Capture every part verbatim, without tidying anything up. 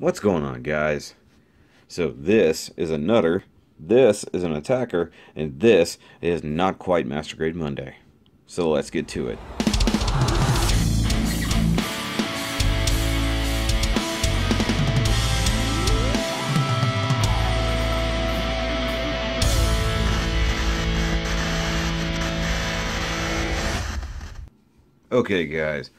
What's going on, guys? So this is a nutter, this is an attacker, and this is not quite Master Grade Monday. So let's get to it. Okay, guys.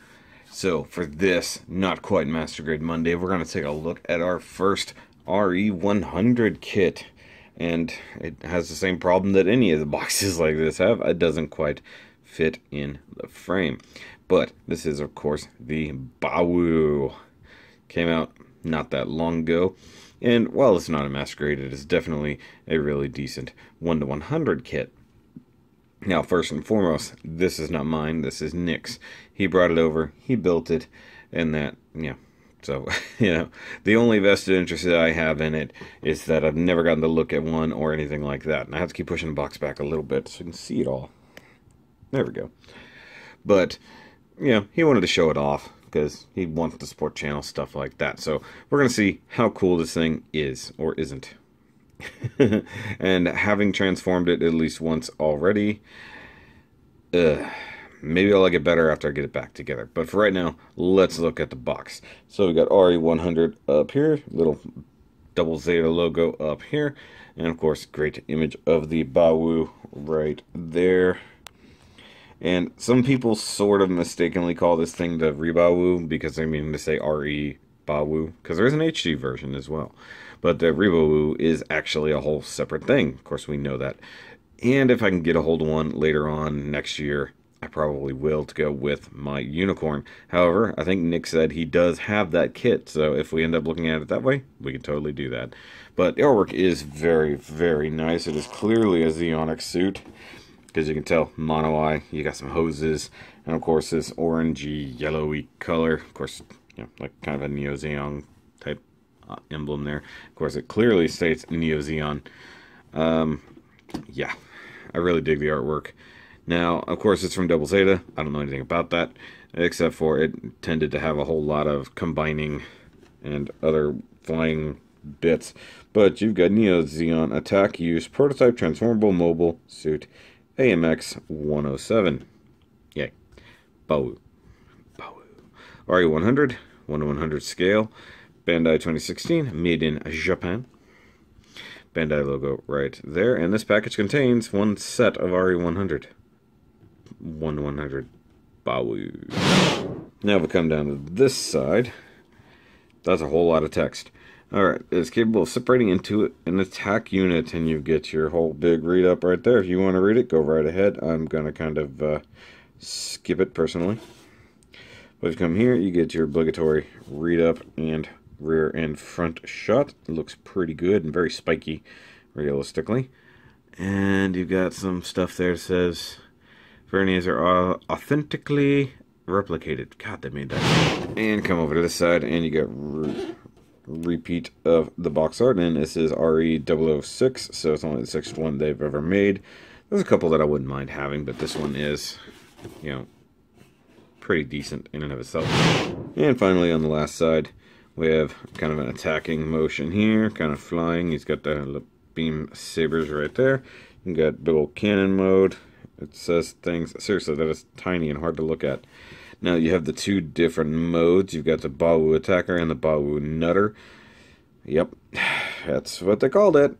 So for this Not Quite Master Grade Monday, we're going to take a look at our first R E one hundred kit. And it has the same problem that any of the boxes like this have. It doesn't quite fit in the frame. But this is, of course, the Bawoo. Came out not that long ago. And while it's not a Master Grade, it is definitely a really decent one to one hundred kit. Now, first and foremost, this is not mine, this is Nick's. He brought it over, he built it, and that, yeah. So, you know, the only vested interest that I have in it is that I've never gotten to look at one or anything like that. And I have to keep pushing the box back a little bit so you can see it all. There we go. But, you know, he wanted to show it off because he wants to support channel stuff like that. So, we're going to see how cool this thing is or isn't. And having transformed it at least once already, uh, maybe I'll like it better after I get it back together. But for right now, let's look at the box. So we got R E one hundred up here, little Double Zeta logo up here, and of course, great image of the Bawoo right there. And some people sort of mistakenly call this thing the Rebawoo because they mean to say R E Bawoo, because there is an H D version as well. But the Rebawoo is actually a whole separate thing. Of course, we know that. And if I can get a hold of one later on next year, I probably will, to go with my Unicorn. However, I think Nick said he does have that kit, so if we end up looking at it that way, we can totally do that. But the artwork is very, very nice. It is clearly a Zeonic suit, because you can tell, mono eye, you got some hoses, and of course this orangey, yellowy color. Of course, you know, like kind of a Neo Zeon type Uh, emblem there. Of course, it clearly states Neo Zeon. Um, yeah, I really dig the artwork. Now, of course, it's from Double Zeta. I don't know anything about that, except for it tended to have a whole lot of combining and other flying bits. But you've got Neo Zeon Attack, Use, Prototype, Transformable, Mobile, Suit, A M X one oh seven. Yay. Bawoo. Bawoo. R E one hundred, one to one hundred scale. Bandai twenty sixteen, made in Japan. Bandai logo right there. And this package contains one set of R E one hundred. one to one hundred Bawoo. Now we come down to this side. That's a whole lot of text. Alright, it's capable of separating into an attack unit, and you get your whole big read up right there. If you want to read it, go right ahead. I'm going to kind of uh, skip it personally. But if you come here, you get your obligatory read up and rear and front shot. It looks pretty good and very spiky, realistically. And you've got some stuff there that says verniers are authentically replicated. God, they made that. And come over to this side, and you got re repeat of the box art. And this is R E double oh six, so it's only the sixth one they've ever made. There's a couple that I wouldn't mind having, but this one is, you know, pretty decent in and of itself. And finally, on the last side, we have kind of an attacking motion here, kind of flying. He's got the beam sabers right there. You got big old cannon mode. It says things. Seriously, that is tiny and hard to look at. Now you have the two different modes. You've got the Bawoo Attacker and the Bawoo Nutter. Yep, that's what they called it.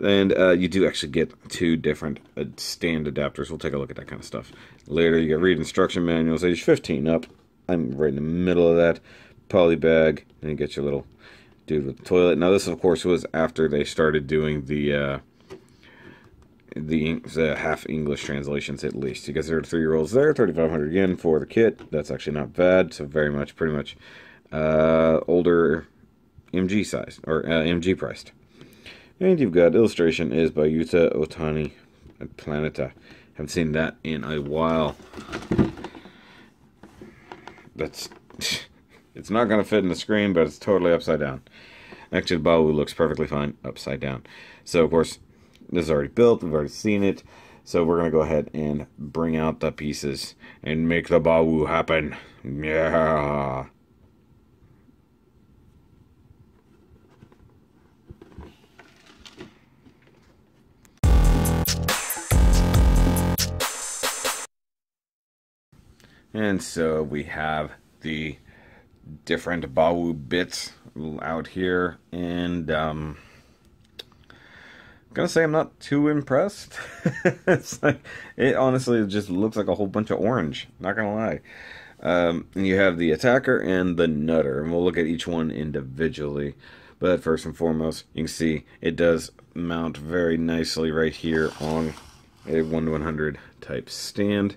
And uh, you do actually get two different uh, stand adapters. We'll take a look at that kind of stuff later. You got read instruction manuals, age fifteen up. I'm right in the middle of that. Poly bag, and you get your little dude with the toilet. Now this, of course, was after they started doing the uh, the, the half English translations, at least. You guys are three-year-olds there. thirty-five hundred yen for the kit. That's actually not bad. So very much, pretty much, uh, older M G size or uh, M G priced. And you've got illustration is by Yuta Otani at Planeta. Haven't seen that in a while. That's it's not going to fit in the screen, but it's totally upside down. Actually, the Bawoo looks perfectly fine upside down. So, of course, this is already built. We've already seen it. So we're going to go ahead and bring out the pieces and make the Bawoo happen. Yeah. And so we have the different Bawoo bits out here, and um, I'm gonna say I'm not too impressed. It's like, it honestly just looks like a whole bunch of orange, not gonna lie. Um, and you have the attacker and the nutter, and we'll look at each one individually. But first and foremost, you can see it does mount very nicely right here on a one to one hundred type stand.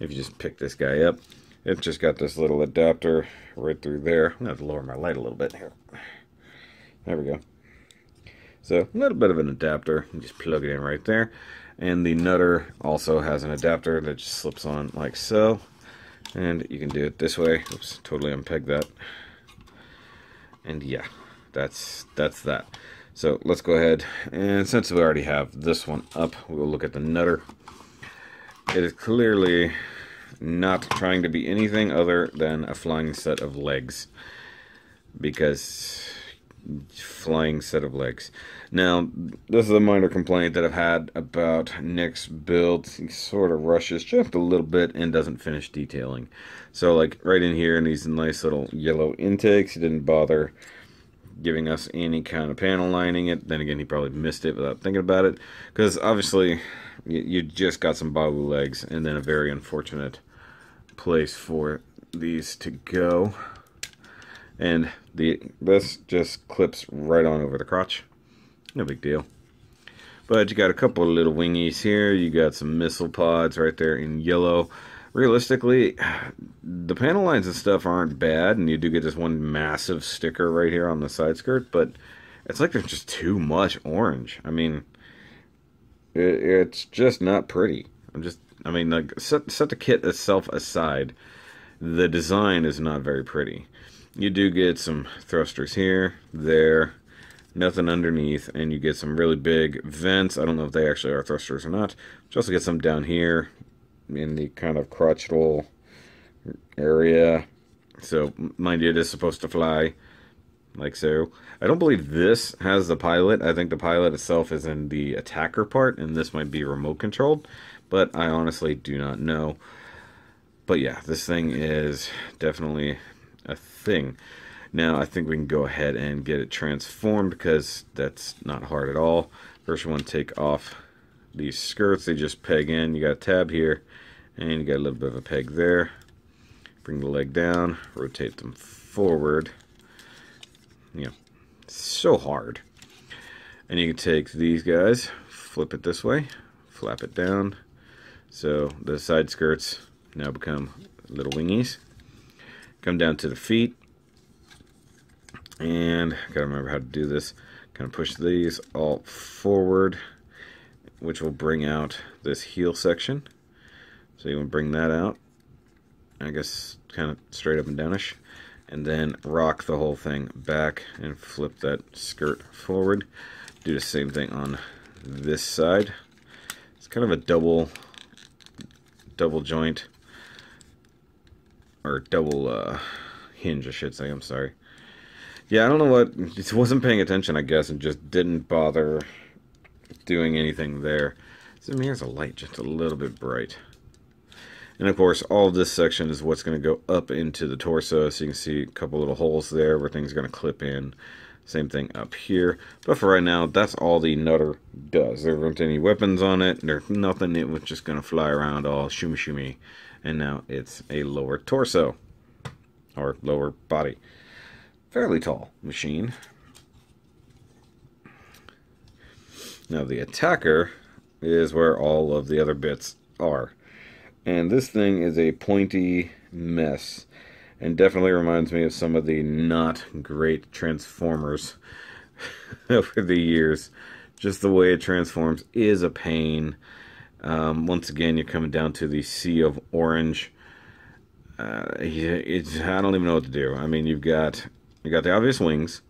If you just pick this guy up, it's just got this little adapter right through there. I'm gonna have to lower my light a little bit here. There we go. So a little bit of an adapter. You just plug it in right there. And the nutter also has an adapter that just slips on like so. And you can do it this way. Oops, totally unpeg that. And yeah, that's that's that. So let's go ahead, and since we already have this one up, we'll look at the nutter. It is clearly not trying to be anything other than a flying set of legs, because flying set of legs. Now, this is a minor complaint that I've had about Nick's build. He sort of rushes just a little bit and doesn't finish detailing. So like right in here in these nice little yellow intakes, he didn't bother giving us any kind of panel lining it. Then again, he probably missed it without thinking about it, because obviously you, you just got some Bawoo legs and then a very unfortunate place for these to go. And the this just clips right on over the crotch, no big deal. But you got a couple of little wingies here, you got some missile pods right there in yellow. Realistically, the panel lines and stuff aren't bad, and you do get this one massive sticker right here on the side skirt, but it's like there's just too much orange. I mean, it, it's just not pretty. I'm just, I mean, like, set, set the kit itself aside, the design is not very pretty. You do get some thrusters here, there, nothing underneath, and you get some really big vents. I don't know if they actually are thrusters or not. You also get some down here in the kind of crotchal area. So mind you, it is supposed to fly like so. I don't believe this has the pilot. I think the pilot itself is in the attacker part, and this might be remote controlled, but I honestly do not know. But yeah, this thing is definitely a thing. Now I think we can go ahead and get it transformed, because that's not hard at all. First we want to take off these skirts. They just peg in. You got a tab here, and you got a little bit of a peg there. Bring the leg down, rotate them forward. You know, so hard. And you can take these guys, flip it this way, flap it down. So the side skirts now become little wingies. Come down to the feet, and gotta remember how to do this. Kind of push these all forward, which will bring out this heel section. So you want to bring that out, I guess, kind of straight up and downish, and then rock the whole thing back and flip that skirt forward. Do the same thing on this side. It's kind of a double, double joint, or double uh, hinge, I should say. I'm sorry. Yeah, I don't know what. Just wasn't paying attention, I guess, and just didn't bother doing anything there. So here's a light just a little bit bright. And of course, all of this section is what's going to go up into the torso. So you can see a couple little holes there where things are going to clip in. Same thing up here. But for right now, that's all the nutter does. There weren't any weapons on it. There's nothing. It was just going to fly around all shoomy shoomy. And now it's a lower torso, or lower body. Fairly tall machine. Now the attacker is where all of the other bits are. And this thing is a pointy mess, and definitely reminds me of some of the not great Transformers over the years. Just the way it transforms is a pain. Um, once again, you're coming down to the sea of orange. Uh, it's, I don't even know what to do. I mean, you've got you got the obvious wings,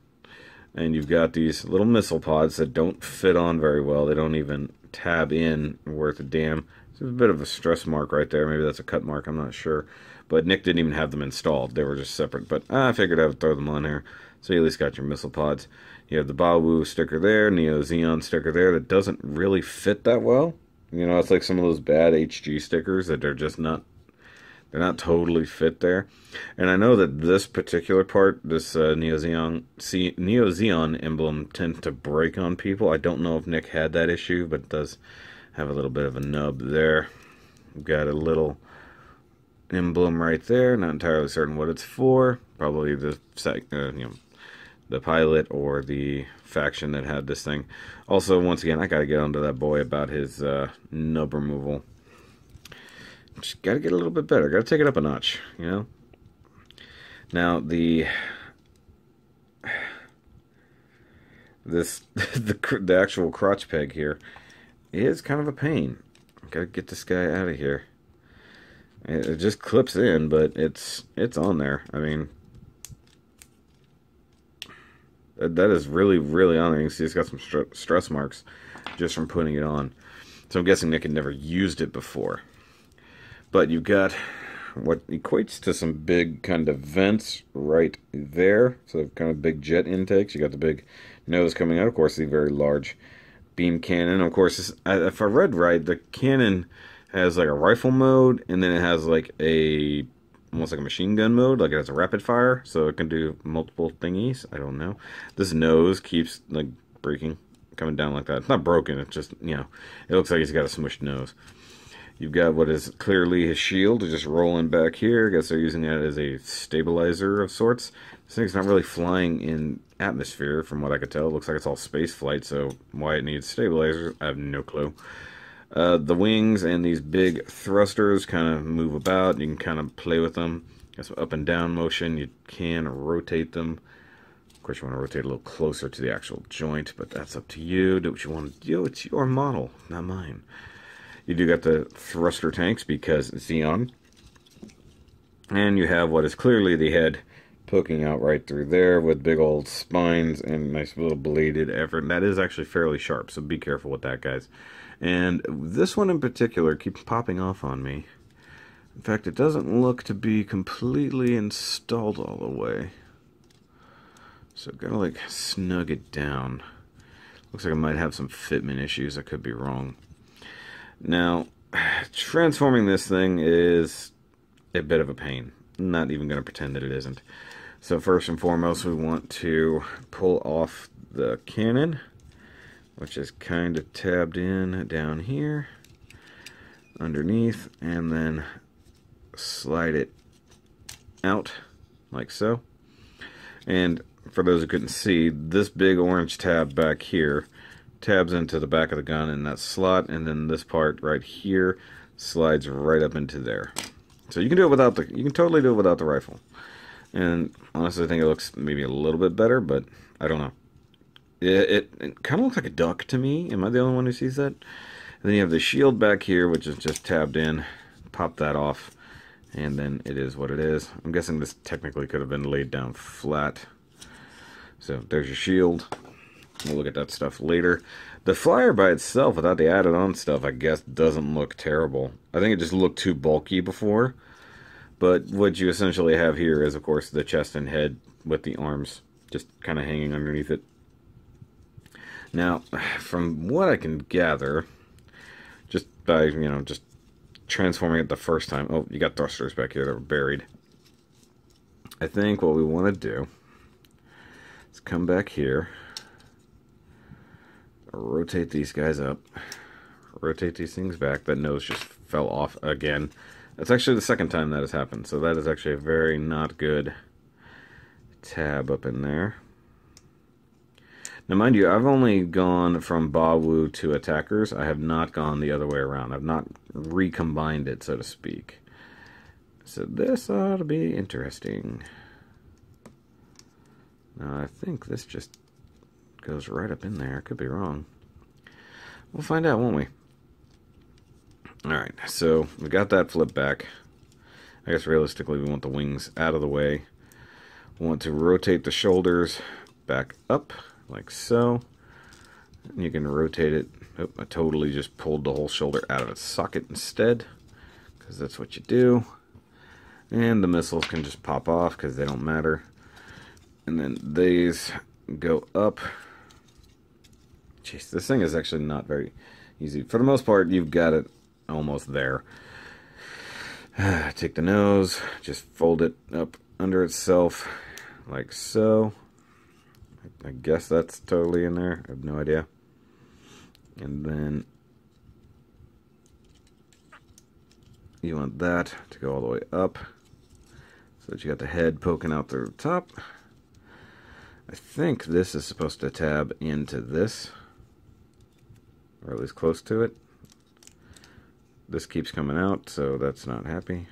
and you've got these little missile pods that don't fit on very well. They don't even tab in worth a damn. It's a bit of a stress mark right there. Maybe that's a cut mark. I'm not sure. But Nick didn't even have them installed. They were just separate. But I figured I would throw them on there. So you at least got your missile pods. You have the Bawoo sticker there, Neo Zeon sticker there that doesn't really fit that well. You know, it's like some of those bad H G stickers that are just not, They're not totally fit there. And I know that this particular part, this uh, Neo Zeon, see, Neo Zeon emblem tends to break on people. I don't know if Nick had that issue, but it does have a little bit of a nub there. We've got a little emblem right there. Not entirely certain what it's for. Probably the uh, you know, the pilot or the faction that had this thing. Also, once again, I gotta get onto that boy about his uh, nub removal. Just gotta get a little bit better. Gotta take it up a notch, you know. Now the this the the actual crotch peg here is kind of a pain. Gotta get this guy out of here. It just clips in, but it's it's on there. I mean, that is really, really on there. You can see it's got some st stress marks just from putting it on. So I'm guessing Nick had never used it before. But you've got what equates to some big kind of vents right there. So kind of big jet intakes. You got the big nose coming out. Of course, the very large beam cannon. Of course, this, if I read right, the cannon has like a rifle mode, and then it has like a almost like a machine gun mode, like it has a rapid fire, so it can do multiple thingies. I don't know. This nose keeps like breaking, coming down like that. It's not broken, it's just, you know, it looks like he's got a smushed nose. You've got what is clearly his shield just rolling back here. I guess they're using that as a stabilizer of sorts. This thing's not really flying in atmosphere from what I could tell. It looks like it's all space flight, so why it needs stabilizers, I have no clue. Uh, the wings and these big thrusters kind of move about. You can kind of play with them. Got some up and down motion. You can rotate them. Of course, you want to rotate a little closer to the actual joint, but that's up to you. Do what you want to do. It's your model, not mine. You do got the thruster tanks because Zeon. And you have what is clearly the head poking out right through there with big old spines and nice little bladed effort. And that is actually fairly sharp, so be careful with that, guys. And this one in particular keeps popping off on me. In fact, it doesn't look to be completely installed all the way. So I've got to like snug it down. Looks like I might have some fitment issues. I could be wrong. Now, transforming this thing is a bit of a pain. I'm not even going to pretend that it isn't. So first and foremost, we want to pull off the cannon, which is kind of tabbed in down here, underneath, and then slide it out, like so. And for those who couldn't see, this big orange tab back here tabs into the back of the gun in that slot, and then this part right here slides right up into there. So you can do it without the, you can totally do it without the rifle. And honestly, I think it looks maybe a little bit better, but I don't know. It, it, it kind of looks like a duck to me. Am I the only one who sees that? And then you have the shield back here, which is just tabbed in. Pop that off, and then it is what it is. I'm guessing this technically could have been laid down flat. So there's your shield. We'll look at that stuff later. The flyer by itself, without the added on stuff, I guess doesn't look terrible. I think it just looked too bulky before. But what you essentially have here is, of course, the chest and head with the arms just kind of hanging underneath it. Now, from what I can gather, just by, you know, just transforming it the first time. Oh, you got thrusters back here that were buried. I think what we want to do is come back here, rotate these guys up, rotate these things back. That nose just fell off again. That's actually the second time that has happened, so that is actually a very not good tab up in there. Now, mind you, I've only gone from Bawoo to attackers. I have not gone the other way around. I've not recombined it, so to speak. So this ought to be interesting. Now, I think this just goes right up in there. I could be wrong. We'll find out, won't we? Alright, so we got that flip back. I guess realistically we want the wings out of the way. We want to rotate the shoulders back up, like so. And you can rotate it. Oh, I totally just pulled the whole shoulder out of its socket instead, because that's what you do. And the missiles can just pop off because they don't matter. And then these go up. Jeez, this thing is actually not very easy. For the most part, you've got it almost there. Take the nose, just fold it up under itself like so. I guess that's totally in there. I have no idea. And then you want that to go all the way up so that you got the head poking out through the top. I think this is supposed to tab into this, or at least close to it. This keeps coming out, so that's not happy.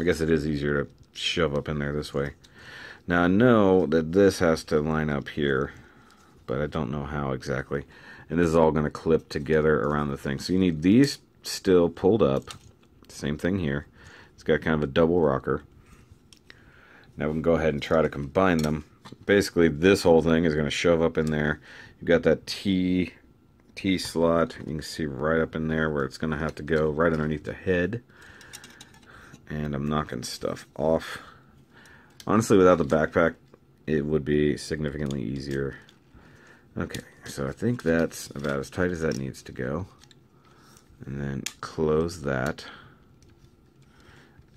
I guess it is easier to shove up in there this way. Now I know that this has to line up here, but I don't know how exactly. And this is all going to clip together around the thing. So you need these still pulled up. Same thing here. It's got kind of a double rocker. Now we can go ahead and try to combine them. Basically this whole thing is going to shove up in there. You've got that T, T slot. You can see right up in there where it's going to have to go right underneath the head. And I'm knocking stuff off. Honestly, without the backpack, it would be significantly easier. Okay, so I think that's about as tight as that needs to go. And then close that.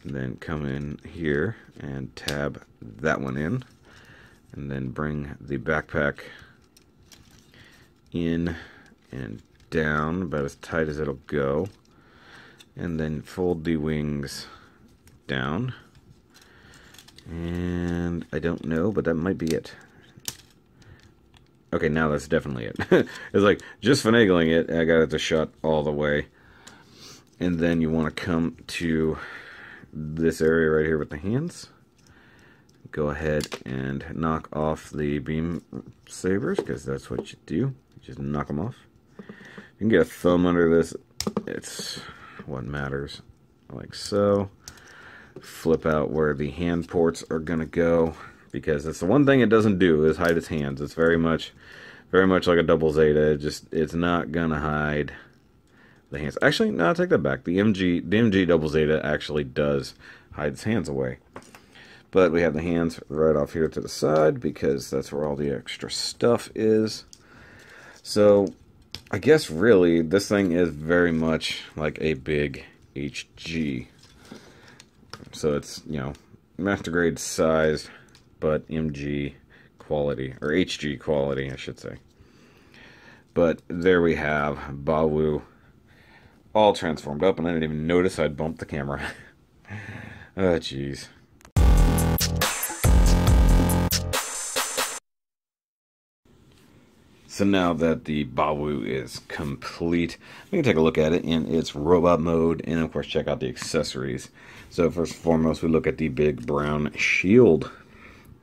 And then come in here and tab that one in. And then bring the backpack in and down, about as tight as it'll go. And then fold the wings down. And I don't know, but that might be it. Okay, now that's definitely it. It's like, just finagling it, I got it to shut all the way. And then you want to come to this area right here with the hands. Go ahead and knock off the beam sabers, because that's what you do. You just knock them off. You can get a thumb under this. It's what matters. Like so. Flip out where the hand ports are going to go, because that's the one thing it doesn't do, is hide its hands. It's very much very much like a Double Zeta. It just, it's not going to hide the hands. Actually, no, I'll take that back. The M G, the M G Double Zeta actually does hide its hands away. But we have the hands right off here to the side, because that's where all the extra stuff is. So, I guess really, this thing is very much like a big H G. So it's, you know, master grade size, but M G quality, or H G quality, I should say. But there we have Bawoo all transformed up, and I didn't even notice I'd bumped the camera. Oh, jeez. So now that the Bawoo is complete, we can take a look at it in its robot mode, and of course check out the accessories. So first and foremost, we look at the big brown shield.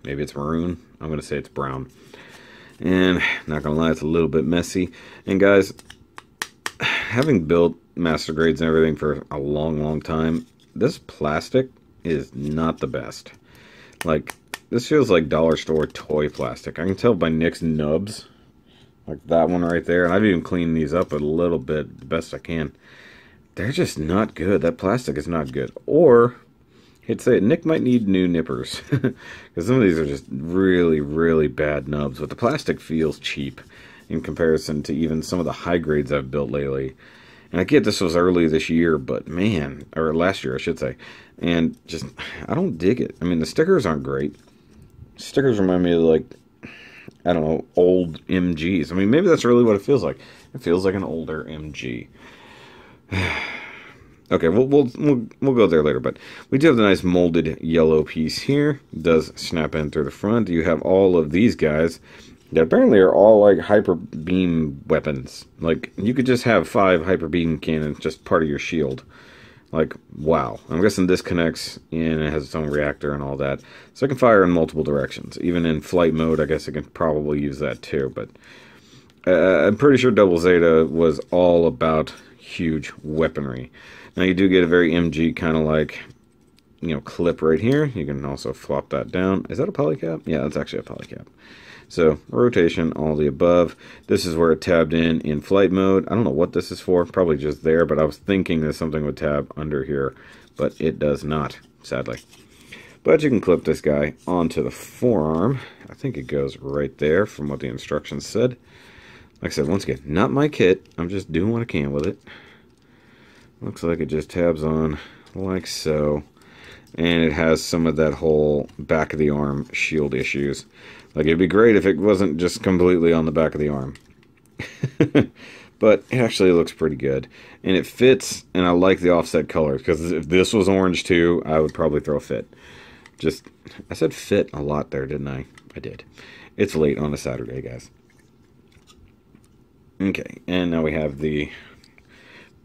Maybe it's maroon. I'm going to say it's brown. And not going to lie, it's a little bit messy. And guys, having built master grades and everything for a long, long time, this plastic is not the best. Like, this feels like dollar store toy plastic. I can tell by Nick's nubs. Like that one right there. And I've even cleaned these up a little bit the best I can. They're just not good. That plastic is not good. Or... I'd say Nick might need new nippers, because some of these are just really, really bad nubs, but the plastic feels cheap in comparison to even some of the high grades I've built lately. And I get this was early this year, but man, or last year I should say, and just, I don't dig it. I mean, the stickers aren't great. Stickers remind me of, like, I don't know, old M Gs. I mean, maybe that's really what it feels like. It feels like an older M G. Okay, we'll, we'll we'll we'll go there later, but we do have the nice molded yellow piece here. It does snap in through the front. You have all of these guys that apparently are all like hyper beam weapons. Like, you could just have five hyper beam cannons just part of your shield. Like, wow. I'm guessing this connects and it has its own reactor and all that, so it can fire in multiple directions. Even in flight mode, I guess it can probably use that too. But uh, I'm pretty sure Double Zeta was all about huge weaponry. Now you do get a very M G kind of like, you know, clip right here. You can also flop that down. Is that a polycap? Yeah, that's actually a polycap. So rotation, all the above. This is where it tabbed in in flight mode. I don't know what this is for. Probably just there, but I was thinking that something would tab under here, but it does not, sadly. But you can clip this guy onto the forearm. I think it goes right there from what the instructions said. Like I said, once again, not my kit. I'm just doing what I can with it. Looks like it just tabs on like so. And it has some of that whole back of the arm shield issues. Like, it'd be great if it wasn't just completely on the back of the arm. But it actually looks pretty good. And it fits, and I like the offset colors. Because if this was orange too, I would probably throw a fit. Just, I said fit a lot there, didn't I? I did. It's late on a Saturday, guys. Okay, and now we have the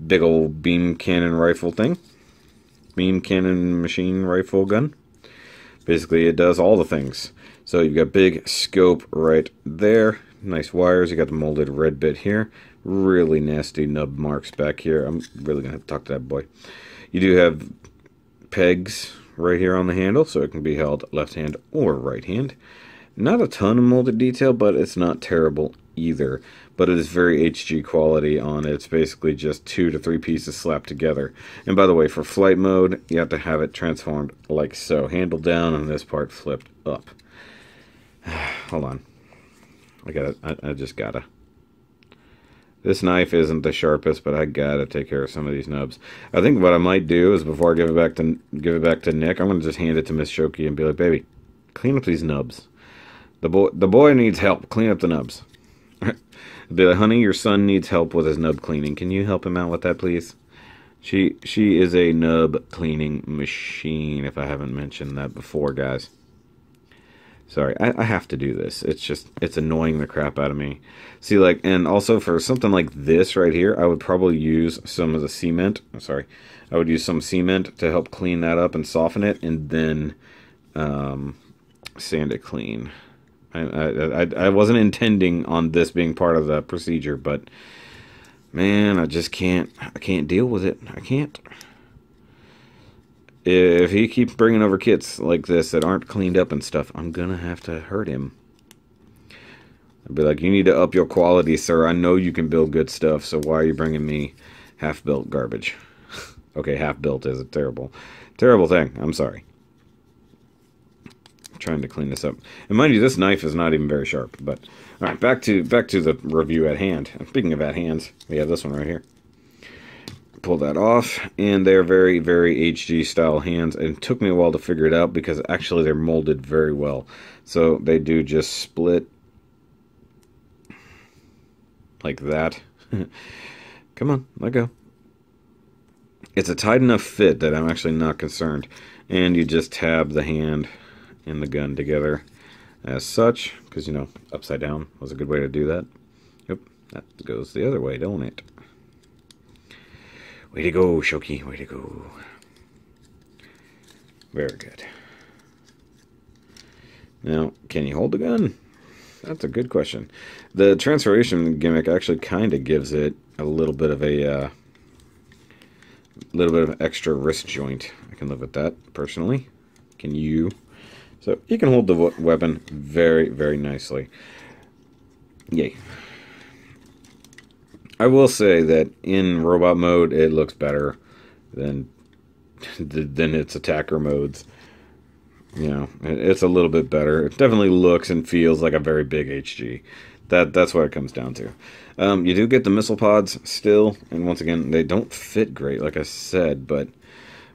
big old beam cannon rifle thing. Beam cannon machine rifle gun. Basically, it does all the things. So you've got big scope right there. Nice wires. You got the molded red bit here. Really nasty nub marks back here. I'm really gonna have to talk to that boy. You do have pegs right here on the handle, so it can be held left hand or right hand. Not a ton of molded detail, but it's not terrible either. But it is very H G quality on it. It's basically just two to three pieces slapped together. And by the way, for flight mode, you have to have it transformed like so. Handle down and this part flipped up. Hold on. I gotta, I, I just gotta. This knife isn't the sharpest, but I gotta take care of some of these nubs. I think what I might do is before I give it back to give it back to Nick, I'm gonna just hand it to Miss Shoki and be like, "Baby, clean up these nubs. The boy, the boy needs help. Clean up the nubs." Be like, "Honey, your son needs help with his nub cleaning. Can you help him out with that, please?" She she is a nub cleaning machine. If I haven't mentioned that before, guys. Sorry, I, I have to do this. It's just, it's annoying the crap out of me. See, like, and also for something like this right here, I would probably use some of the cement. I'm sorry. I would use some cement to help clean that up and soften it, and then um, sand it clean. I, I, I, I wasn't intending on this being part of the procedure, but, man, I just can't, I can't deal with it. I can't. If he keeps bringing over kits like this that aren't cleaned up and stuff, I'm going to have to hurt him. I'd be like, you need to up your quality, sir. I know you can build good stuff, so why are you bringing me half-built garbage? Okay, half-built is a terrible, terrible thing. I'm sorry. I'm trying to clean this up. And mind you, this knife is not even very sharp. But all right, back to, back to the review at hand. And speaking of at hands, we have this one right here. Pull that off, and they're very, very H G style hands, and it took me a while to figure it out because actually they're molded very well. So they do just split like that. Come on, let go. It's a tight enough fit that I'm actually not concerned. And you just tab the hand and the gun together as such, because, you know, upside down was a good way to do that. Yep, that goes the other way, don't it? Way to go, Shoki. Way to go. Very good. Now, can you hold the gun? That's a good question. The transformation gimmick actually kind of gives it a little bit of a uh, little bit of extra wrist joint. I can live with that, personally. Can you? So, you can hold the weapon very, very nicely. Yay. I will say that in robot mode, it looks better than than its attacker modes. You know, it's a little bit better. It definitely looks and feels like a very big H G. That that's what it comes down to. Um, you do get the missile pods still, and once again, they don't fit great, like I said. But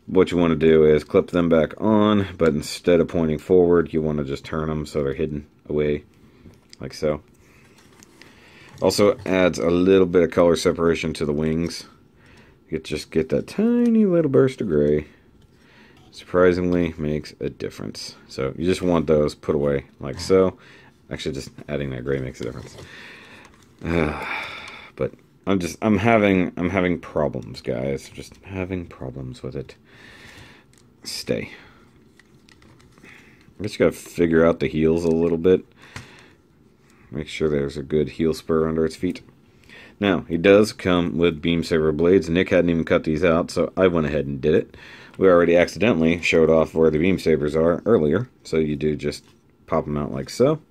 what you want to do is clip them back on, but instead of pointing forward, you want to just turn them so they're hidden away, like so. Also adds a little bit of color separation to the wings. You just get that tiny little burst of gray. Surprisingly makes a difference. So you just want those put away like so. Actually, just adding that gray makes a difference. Uh, but I'm just I'm having I'm having problems, guys. Just having problems with it. Stay. I just gotta figure out the heels a little bit. Make sure there's a good heel spur under its feet. Now, he does come with beam saber blades. Nick hadn't even cut these out, so I went ahead and did it. We already accidentally showed off where the beam sabers are earlier, so you do just pop them out like so.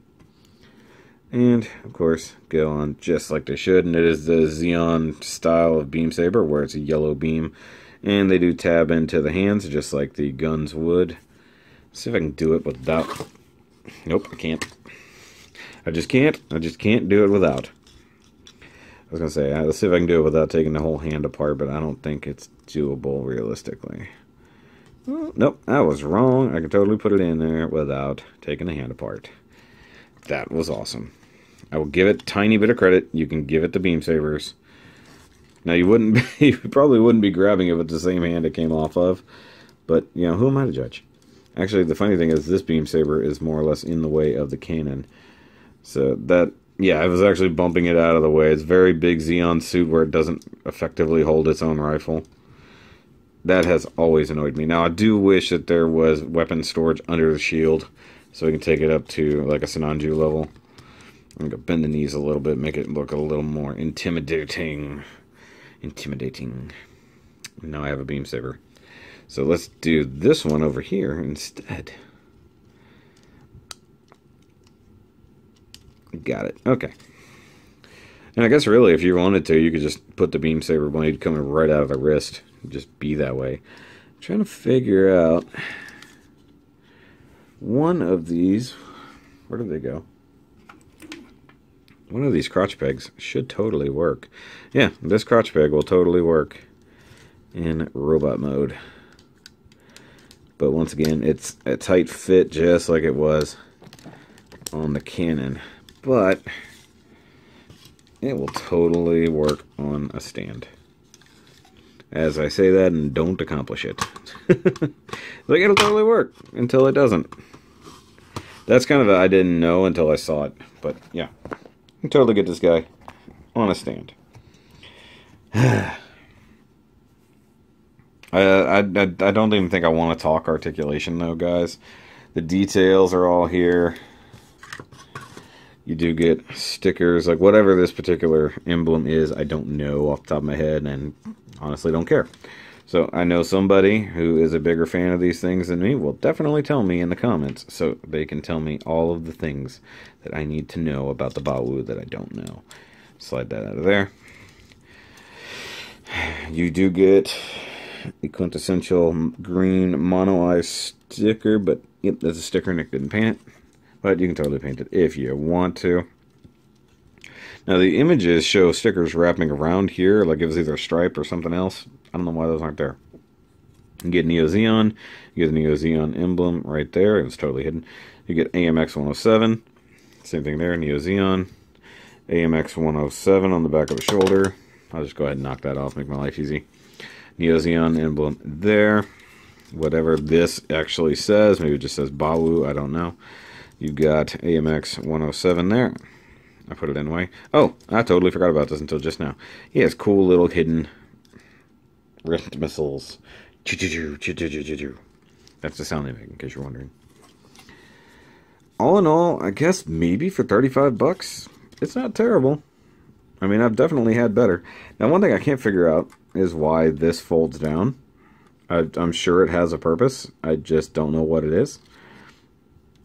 And, of course, go on just like they should, and it is the Zeon style of beam saber, where it's a yellow beam. And they do tab into the hands, just like the guns would. Let's see if I can do it without... Nope, I can't. I just can't. I just can't do it without. was going to say, let's see if I can do it without taking the whole hand apart, but I don't think it's doable realistically. Well, nope, I was wrong. I can totally put it in there without taking the hand apart. That was awesome. I will give it a tiny bit of credit. You can give it to Beam Savers. Now, you wouldn't be, you probably wouldn't be grabbing it with the same hand it came off of, but, you know, who am I to judge? Actually, the funny thing is this beam saber is more or less in the way of the cannon. So that, yeah, I was actually bumping it out of the way. It's a very big Zeon suit where it doesn't effectively hold its own rifle. That has always annoyed me. Now, I do wish that there was weapon storage under the shield so we can take it up to, like, a Sinanju level. I'm going to bend the knees a little bit, make it look a little more intimidating. Intimidating. Now I have a beam saber. So let's do this one over here instead. Got it. Okay. And I guess really if you wanted to, you could just put the beam saber blade coming right out of the wrist. Just be that way. I'm trying to figure out one of these. Where did they go? One of these crotch pegs should totally work. Yeah, this crotch peg will totally work in robot mode. But once again, it's a tight fit just like it was on the cannon. But it will totally work on a stand. As I say that and don't accomplish it. Like, it'll totally work until it doesn't. That's kind of a I didn't know until I saw it. But yeah. You can totally get this guy on a stand. I, I, I don't even think I want to talk articulation, though, guys. The details are all here. You do get stickers. Like, whatever this particular emblem is, I don't know off the top of my head, and honestly don't care. So, I know somebody who is a bigger fan of these things than me will definitely tell me in the comments, so they can tell me all of the things that I need to know about the Bawoo that I don't know. Slide that out of there. You do get the quintessential green mono-eye sticker, but yep, that's a sticker Nick didn't paint it. But you can totally paint it if you want to. Now the images show stickers wrapping around here, like it was either a stripe or something else. I don't know why those aren't there. You get Neo Zeon, you get the Neo Zeon emblem right there, it was totally hidden. You get A M X one oh seven. Same thing there, Neo Zeon. A M X one oh seven on the back of the shoulder. I'll just go ahead and knock that off, make my life easy. Neo Zeon emblem there. Whatever this actually says, maybe it just says Bawoo, I don't know. You got A M X one oh seven there. I put it in way. Oh, I totally forgot about this until just now. He has cool little hidden wrist missiles. That's the sound they make, in case you're wondering. All in all, I guess maybe for thirty-five bucks, it's not terrible. I mean, I've definitely had better. Now, one thing I can't figure out is why this folds down. I, I'm sure it has a purpose. I just don't know what it is.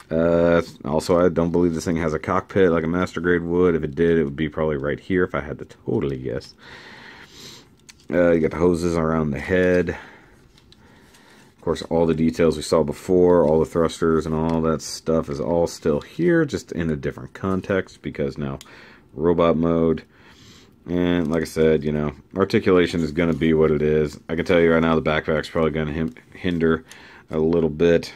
Uh, also, I don't believe this thing has a cockpit like a master grade would. If it did, it would be probably right here if I had to totally guess. Uh, you got the hoses around the head. Of course, all the details we saw before, all the thrusters and all that stuff is all still here, just in a different context because now robot mode. And like I said, you know, articulation is going to be what it is. I can tell you right now the backpack's probably going to hinder a little bit.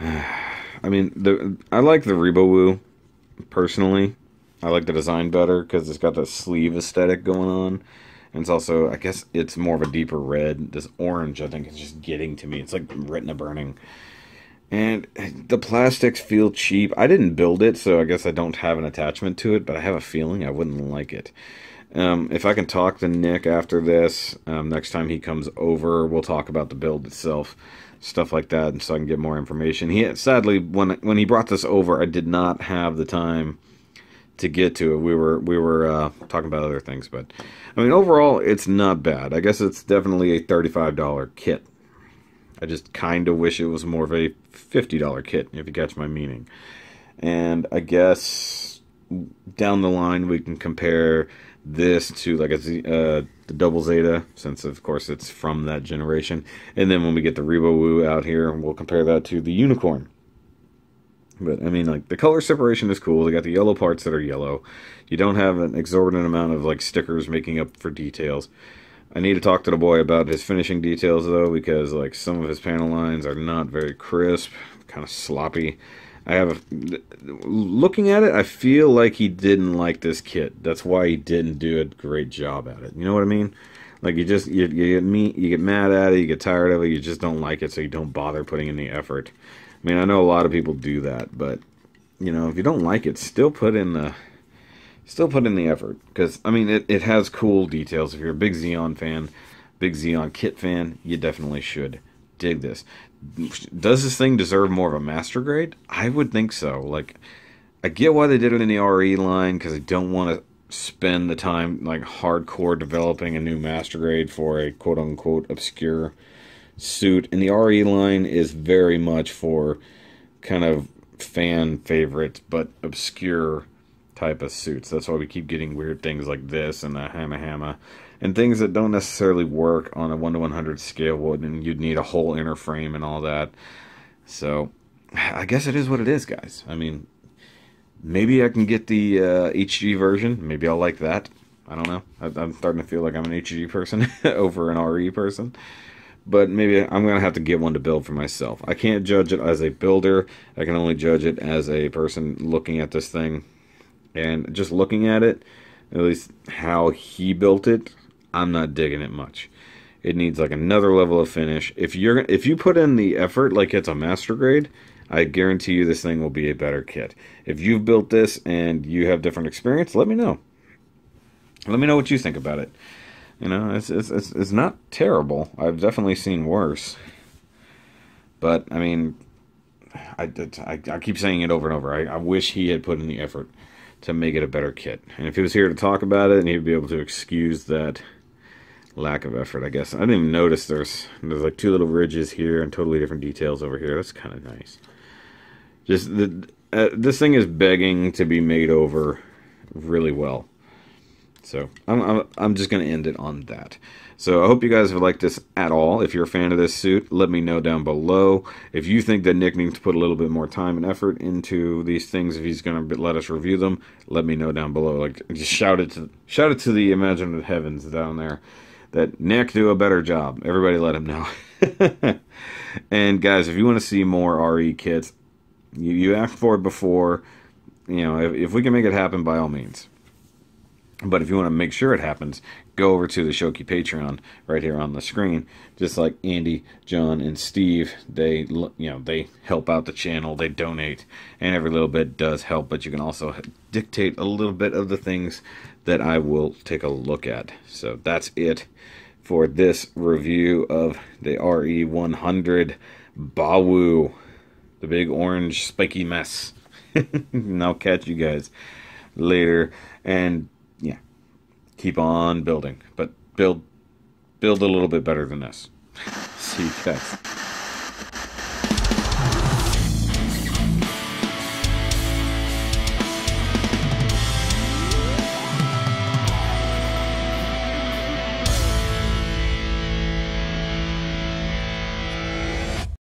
I mean, the I like the Bawoo personally. I like the design better because it's got the sleeve aesthetic going on. And it's also, I guess, it's more of a deeper red. This orange, I think, is just getting to me. It's like retina burning. And the plastics feel cheap. I didn't build it, so I guess I don't have an attachment to it. But I have a feeling I wouldn't like it. Um, if I can talk to Nick after this, um, next time he comes over, we'll talk about the build itself. Stuff like that, and so I can get more information. He sadly, when when he brought this over, I did not have the time to get to it. We were we were uh, talking about other things, but I mean, overall, it's not bad. I guess it's definitely a thirty-five dollar kit. I just kind of wish it was more of a fifty dollar kit, if you catch my meaning. And I guess down the line we can compare this to like a Z, uh, the Double Zeta, since of course it's from that generation, and then when we get the Bawoo out here, we'll compare that to the Unicorn, But, I mean, like, the color separation is cool. They got the yellow parts that are yellow. You don't have an exorbitant amount of, like, stickers making up for details. I need to talk to the boy about his finishing details, though, because, like, some of his panel lines are not very crisp, kind of sloppy. I have a, looking at it, I feel like he didn't like this kit. That's why he didn't do a great job at it. You know what I mean? Like, you just, you, you get me, you get mad at it, you get tired of it, you just don't like it, so you don't bother putting in the effort. I mean, I know a lot of people do that, but, you know, if you don't like it, still put in the, still put in the effort. Because, I mean, it, it has cool details. If you're a big Zeon fan, big Zeon kit fan, you definitely should dig this. Does this thing deserve more of a master grade? I would think so. Like, I get why they did it in the R E line, because I don't want to spend the time, like, hardcore developing a new master grade for a quote-unquote obscure suit. And the R E line is very much for kind of fan favorites but obscure type of suits. That's why we keep getting weird things like this and the Hamma Hamma and things that don't necessarily work on a one to one hundred scale, and you'd need a whole inner frame and all that. So I guess it is what it is, guys. I mean, maybe I can get the uh, H G version. Maybe I'll like that. I don't know. I, I'm starting to feel like I'm an H G person over an R E person. But maybe I'm going to have to get one to build for myself. I can't judge it as a builder. I can only judge it as a person looking at this thing. And just looking at it, at least how he built it, I'm not digging it much. It needs like another level of finish. If you're if you put in the effort like it's a master grade, I guarantee you this thing will be a better kit. If you've built this and you have different experience, let me know. Let me know what you think about it. You know, it's it's it's, it's not terrible. I've definitely seen worse. But I mean, I I, I keep saying it over and over. I, I wish he had put in the effort to make it a better kit. And if he was here to talk about it, and he'd be able to excuse that lack of effort, I guess. I didn't even notice there's there's like two little ridges here and totally different details over here. That's kind of nice. Just the uh, this thing is begging to be made over really well. So I'm I'm, I'm just gonna end it on that. So I hope you guys have liked this at all. If you're a fan of this suit, let me know down below. If you think that Nick needs to put a little bit more time and effort into these things, if he's going to let us review them, let me know down below. Like, just shout it to shout it to the imaginative heavens down there that Nick do a better job. Everybody let him know. And guys, if you want to see more R E kits, you you asked for it before. You know, if, if we can make it happen, by all means. But if you want to make sure it happens, go over to the Shoki Patreon right here on the screen. Just like Andy, John, and Steve, they you know they help out the channel, they donate, and every little bit does help. But you can also dictate a little bit of the things that I will take a look at. So that's it for this review of the R E one hundred Bawoo, the big orange spiky mess. And I'll catch you guys later. And yeah, keep on building, but build build a little bit better than this. See you guys.